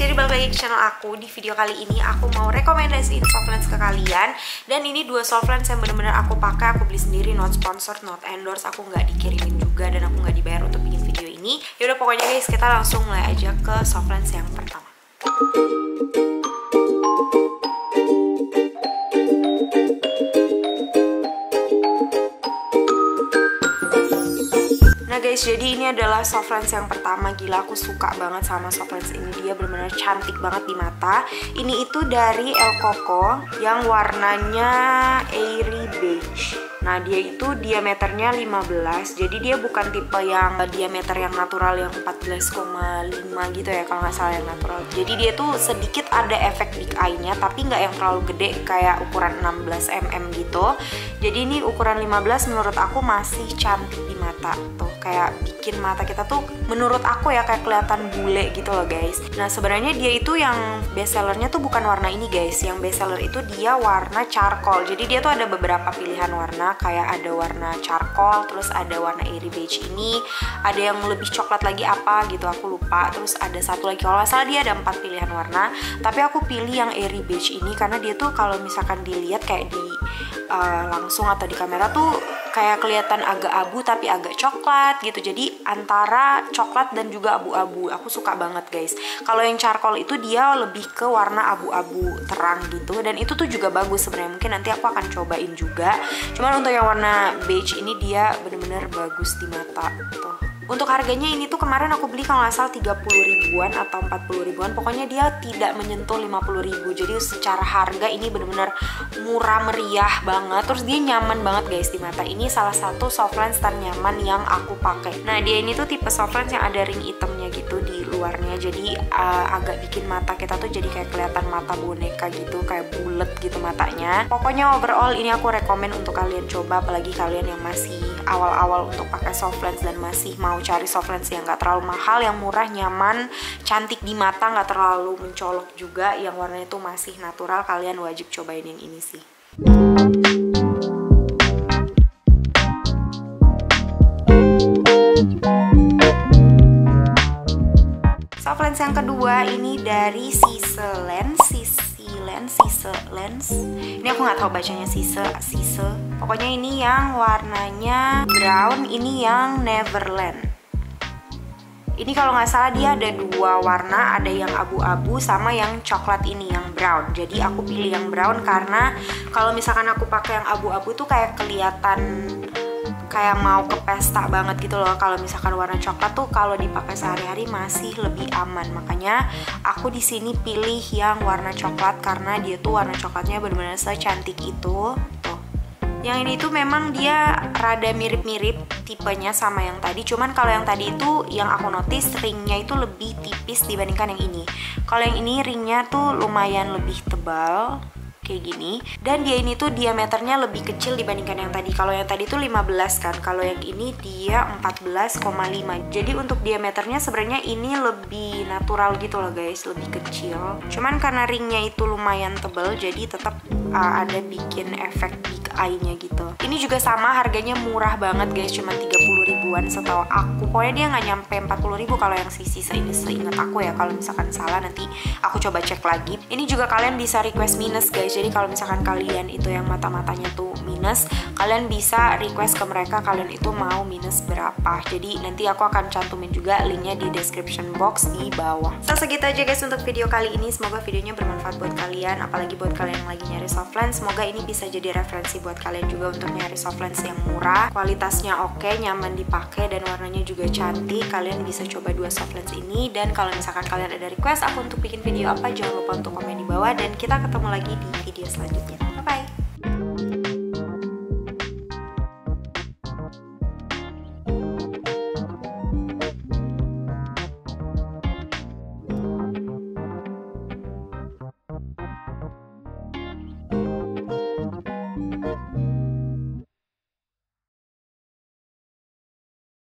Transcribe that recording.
jadi balik lagi ke channel aku. Di video kali ini aku mau rekomendasiin soft lens ke kalian. Dan ini dua soft lens yang bener-bener aku pakai, aku beli sendiri, not sponsored, not endorse. Aku nggak dikirimin juga dan aku nggak dibayar untuk bikin video ini. Yaudah pokoknya guys, kita langsung mulai aja ke soft lens yang pertama. Guys, jadi ini adalah soft lens yang pertama. Gila, aku suka banget sama soft lens ini. Dia benar-benar cantik banget di mata. Ini itu dari Elcoco yang warnanya Airy Beige. Nah, dia itu diameternya 15. Jadi dia bukan tipe yang diameter yang natural yang 14,5 gitu ya, kalau nggak salah yang natural. Jadi dia tuh sedikit ada efek big eye-nya, tapi nggak yang terlalu gede kayak ukuran 16 mm gitu. Jadi ini ukuran 15 menurut aku masih cantik di mata. Tuh, kayak bikin mata kita tuh menurut aku ya kayak kelihatan bule gitu loh guys. Nah, sebenarnya dia itu yang best seller-nya tuh bukan warna ini guys. Yang best seller itu dia warna charcoal. Jadi dia tuh ada beberapa pilihan warna, kayak ada warna charcoal, terus ada warna airy beige ini, ada yang lebih coklat lagi apa gitu aku lupa, terus ada satu lagi kalau nggak salah dia ada 4 pilihan warna, tapi aku pilih yang airy beige ini karena dia tuh kalau misalkan dilihat kayak di langsung atau di kamera tuh kayak kelihatan agak abu tapi agak coklat gitu. Jadi antara coklat dan juga abu-abu. Aku suka banget guys. Kalau yang charcoal itu dia lebih ke warna abu-abu terang gitu. Dan itu tuh juga bagus sebenarnya. Mungkin nanti aku akan cobain juga. Cuman untuk yang warna beige ini dia bener-bener bagus di mata tuh. Untuk harganya ini tuh kemarin aku beli kalau nggak salah 30 ribuan atau 40 ribuan. Pokoknya dia tidak menyentuh 50 ribu. Jadi secara harga ini bener-bener murah meriah banget. Terus dia nyaman banget guys di mata. Ini salah satu soft lens ternyaman yang aku pakai. Nah, dia ini tuh tipe soft lens yang ada ring hitamnya gitu di luarnya. Jadi agak bikin mata kita tuh jadi kayak kelihatan mata boneka gitu. Kayak bulet gitu matanya. Pokoknya overall ini aku rekomen untuk kalian coba. Apalagi kalian yang masih awal-awal untuk pakai soft lens dan masih mau cari soft lens yang gak terlalu mahal, yang murah, nyaman, cantik di mata, gak terlalu mencolok juga, yang warnanya tuh masih natural. Kalian wajib cobain yang ini sih. Soft lens yang kedua ini dari Sisse Lens. Ini aku nggak tahu bacanya Sisse. Pokoknya ini yang warnanya brown, ini yang Neverland. Ini kalau nggak salah dia ada dua warna, ada yang abu-abu sama yang coklat ini, yang brown. Jadi aku pilih yang brown karena kalau misalkan aku pakai yang abu-abu tuh kayak kelihatan kayak mau ke pesta banget gitu loh. Kalau misalkan warna coklat tuh kalau dipakai sehari-hari masih lebih aman. Makanya aku di sini pilih yang warna coklat karena dia tuh warna coklatnya benar-benar secantik itu. Tuh. Yang ini tuh memang dia rada mirip-mirip tipenya sama yang tadi. Cuman kalau yang tadi itu yang aku notice ringnya itu lebih tipis dibandingkan yang ini. Kalau yang ini ringnya tuh lumayan lebih tebal. Kayak gini. Dan dia ini tuh diameternya lebih kecil dibandingkan yang tadi. Kalau yang tadi tuh 15 kan, kalau yang ini dia 14,5. Jadi untuk diameternya sebenarnya ini lebih natural gitu loh guys, lebih kecil. Cuman karena ringnya itu lumayan tebal, jadi tetap ada bikin efek big eye-nya gitu. Ini juga sama, harganya murah banget guys, cuma 30 ribuan setahu aku. Pokoknya dia nggak nyampe 40 ribu kalau yang Sisse ini seingat aku ya. Kalau misalkan salah nanti aku coba cek lagi. Ini juga kalian bisa request minus guys. Jadi kalau misalkan kalian itu yang mata-matanya tuh minus, kalian bisa request ke mereka kalian itu mau minus berapa. Jadi nanti aku akan cantumin juga linknya di description box di bawah. Segitu aja guys untuk video kali ini. Semoga videonya bermanfaat buat kalian. Apalagi buat kalian yang lagi nyari soft lens. Semoga ini bisa jadi referensi buat kalian juga untuk nyari soft lens yang murah, kualitasnya oke, nyaman dipakai, dan warnanya juga cantik. Kalian bisa coba dua soft lens ini. Dan kalau misalkan kalian ada request aku untuk bikin video apa, jangan lupa untuk komen di bawah. Dan kita ketemu lagi di video selanjutnya. Bye-bye.